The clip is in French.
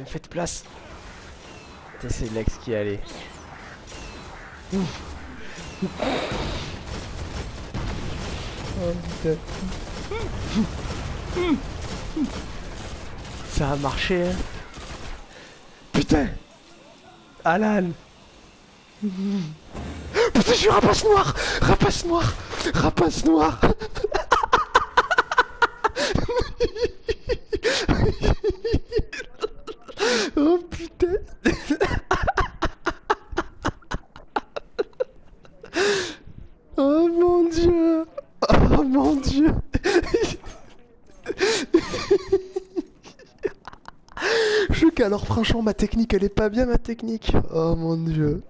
putain, faites place. Putain, c'est l'ex qui est allé. Ouf. Oh putain. Ça a marché, hein. Putain, Alan. Putain, je suis rapace noir. Rapace noir. Rapace noir. Oh putain. Oh mon dieu. Oh mon dieu. Alors franchement ma technique elle est pas bien ma technique. Oh mon dieu.